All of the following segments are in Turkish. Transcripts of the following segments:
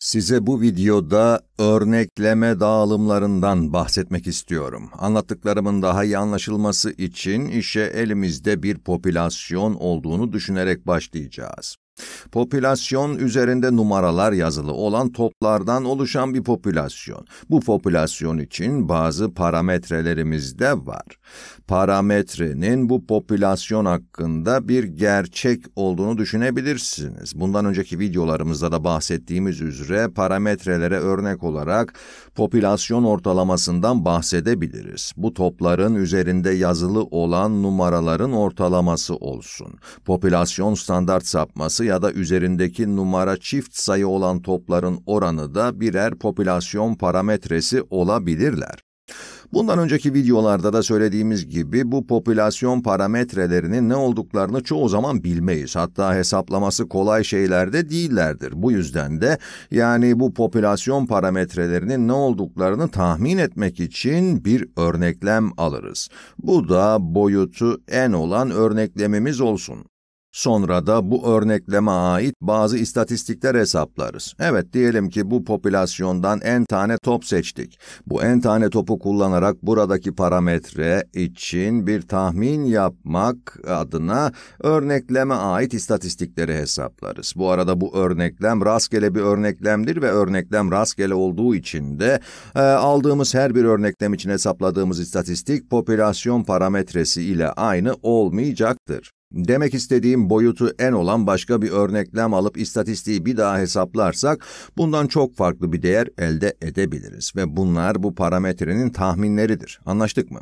Size bu videoda örnekleme dağılımlarından bahsetmek istiyorum. Anlattıklarımın daha iyi anlaşılması için işe elimizde bir popülasyon olduğunu düşünerek başlayacağız. Popülasyon üzerinde numaralar yazılı olan toplardan oluşan bir popülasyon. Bu popülasyon için bazı parametrelerimiz de var. Parametrenin bu popülasyon hakkında bir gerçek olduğunu düşünebilirsiniz. Bundan önceki videolarımızda da bahsettiğimiz üzere parametrelere örnek olarak popülasyon ortalamasından bahsedebiliriz. Bu topların üzerinde yazılı olan numaraların ortalaması olsun. Popülasyon standart sapması ya da üzerindeki numara çift sayı olan topların oranı da birer popülasyon parametresi olabilirler. Bundan önceki videolarda da söylediğimiz gibi bu popülasyon parametrelerinin ne olduklarını çoğu zaman bilmeyiz. Hatta hesaplaması kolay şeyler de değillerdir. Bu yüzden de bu popülasyon parametrelerinin ne olduklarını tahmin etmek için bir örneklem alırız. Bu da boyutu n olan örneklemimiz olsun. Sonra da bu örnekleme ait bazı istatistikler hesaplarız. Evet, diyelim ki bu popülasyondan n tane top seçtik. Bu n tane topu kullanarak buradaki parametre için bir tahmin yapmak adına örnekleme ait istatistikleri hesaplarız. Bu arada bu örneklem rastgele bir örneklemdir ve örneklem rastgele olduğu için de aldığımız her bir örneklem için hesapladığımız istatistik popülasyon parametresi ile aynı olmayacaktır. Demek istediğim boyutu n olan başka bir örneklem alıp istatistiği bir daha hesaplarsak bundan çok farklı bir değer elde edebiliriz ve bunlar bu parametrenin tahminleridir. Anlaştık mı?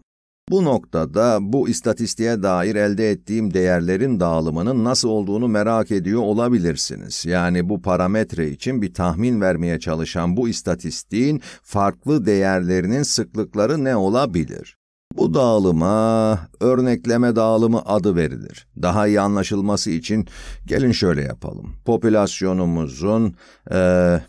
Bu noktada bu istatistiğe dair elde ettiğim değerlerin dağılımının nasıl olduğunu merak ediyor olabilirsiniz. Yani bu parametre için bir tahmin vermeye çalışan bu istatistiğin farklı değerlerinin sıklıkları ne olabilir? Bu dağılıma örnekleme dağılımı adı verilir. Daha iyi anlaşılması için gelin şöyle yapalım. Popülasyonumuzun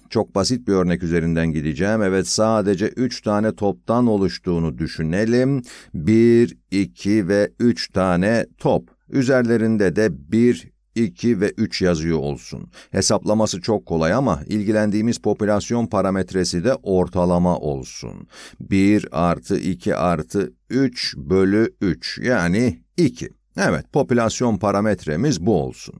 çok basit bir örnek üzerinden gideceğim. Evet, sadece 3 tane toptan oluştuğunu düşünelim. 1, 2 ve 3 tane top. Üzerlerinde de 1, 2 ve 3 yazıyor olsun. Hesaplaması çok kolay ama ilgilendiğimiz popülasyon parametresi de ortalama olsun. 1 artı 2 artı 3 bölü 3 yani 2. Evet, popülasyon parametremiz bu olsun.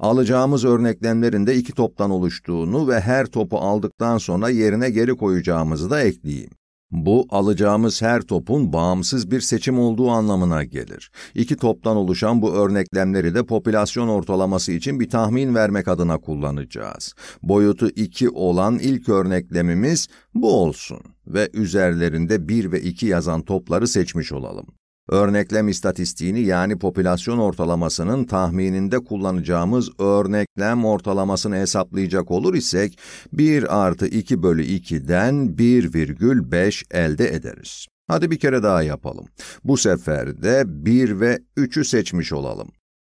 Alacağımız örneklemlerin de 2 toptan oluştuğunu ve her topu aldıktan sonra yerine geri koyacağımızı da ekleyeyim. Bu, alacağımız her topun bağımsız bir seçim olduğu anlamına gelir. 2 toptan oluşan bu örneklemleri de popülasyon ortalaması için bir tahmin vermek adına kullanacağız. Boyutu 2 olan ilk örneklemimiz bu olsun ve üzerlerinde 1 ve 2 yazan topları seçmiş olalım. Örneklem istatistiğini yani popülasyon ortalamasının tahmininde kullanacağımız örneklem ortalamasını hesaplayacak olur isek 1 artı 2 bölü 2'den 1,5 elde ederiz. Hadi bir kere daha yapalım. Bu sefer de 1 ve 3'ü seçmiş olalım.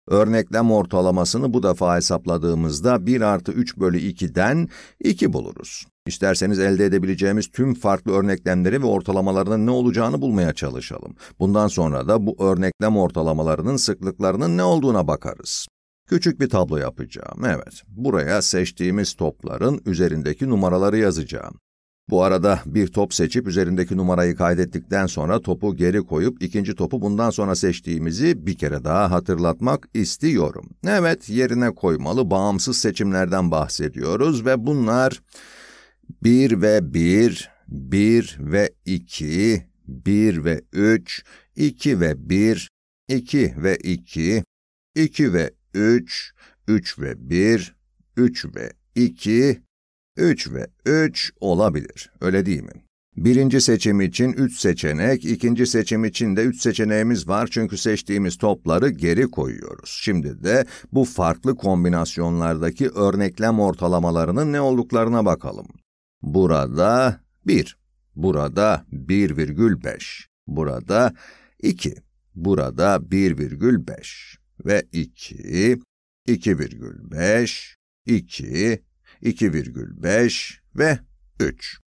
Örneklem ortalamasını bu defa hesapladığımızda 1 artı 3 bölü 2'den 2 buluruz. İsterseniz elde edebileceğimiz tüm farklı örneklemleri ve ortalamalarının ne olacağını bulmaya çalışalım. Bundan sonra da bu örneklem ortalamalarının sıklıklarının ne olduğuna bakarız. Küçük bir tablo yapacağım. Evet, buraya seçtiğimiz topların üzerindeki numaraları yazacağım. Bu arada bir top seçip üzerindeki numarayı kaydettikten sonra topu geri koyup ikinci topu bundan sonra seçtiğimizi bir kere daha hatırlatmak istiyorum. Evet, yerine koymalı bağımsız seçimlerden bahsediyoruz ve bunlar 1 ve 1, 1 ve 2, 1 ve 3, 2 ve 1, 2 ve 2, 2 ve 3, 3 ve 1, 3 ve 2, 3 ve 3 olabilir, öyle değil mi? Birinci seçim için 3 seçenek, ikinci seçim için de 3 seçeneğimiz var çünkü seçtiğimiz topları geri koyuyoruz. Şimdi de bu farklı kombinasyonlardaki örneklem ortalamalarının ne olduklarına bakalım. Burada 1, burada 1,5, burada 2, burada 1,5 ve 2, 2,5, 2, 2,5 ve 3.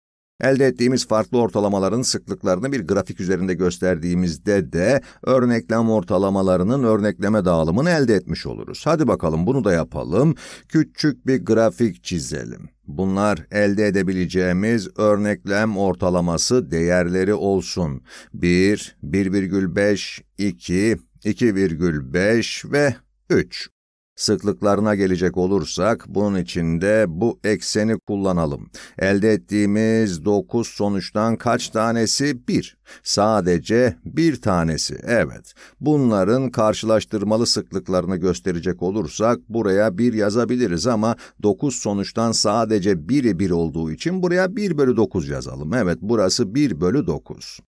Elde ettiğimiz farklı ortalamaların sıklıklarını bir grafik üzerinde gösterdiğimizde de örneklem ortalamalarının örnekleme dağılımını elde etmiş oluruz. Hadi bakalım bunu da yapalım. Küçük bir grafik çizelim. Bunlar elde edebileceğimiz örneklem ortalaması değerleri olsun. 1, 1,5, 2, 2,5 ve 3. Sıklıklarına gelecek olursak bunun için de bu ekseni kullanalım. Elde ettiğimiz 9 sonuçtan kaç tanesi? 1. Sadece bir tanesi. Evet. Bunların karşılaştırmalı sıklıklarını gösterecek olursak buraya 1 yazabiliriz ama 9 sonuçtan sadece biri 1 olduğu için buraya 1/9 yazalım. Evet, burası 1/9.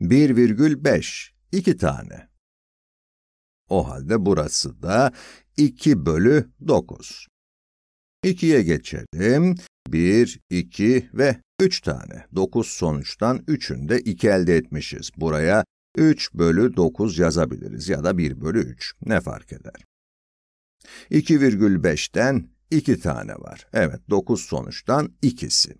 1,5. 2 tane. O halde burası da 2/9. 2'ye geçelim. 1, 2 ve 3 tane. 9 sonuçtan 3'ünü de 2 elde etmişiz. Buraya 3/9 yazabiliriz ya da 1/3. Ne fark eder? 2,5'ten 2 tane var. Evet, 9 sonuçtan ikisi.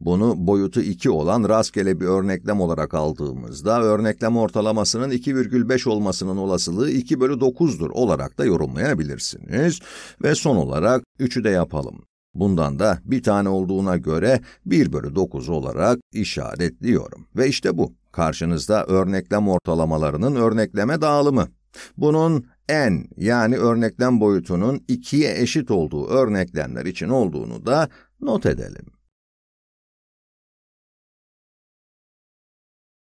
Bunu boyutu 2 olan rastgele bir örneklem olarak aldığımızda örneklem ortalamasının 2,5 olmasının olasılığı 2/9'dur olarak da yorumlayabilirsiniz. Ve son olarak 3'ü de yapalım. Bundan da bir tane olduğuna göre 1/9 olarak işaretliyorum. Ve işte bu. Karşınızda örneklem ortalamalarının örnekleme dağılımı. Bunun n yani örneklem boyutunun 2'ye eşit olduğu örneklemler için olduğunu da not edelim.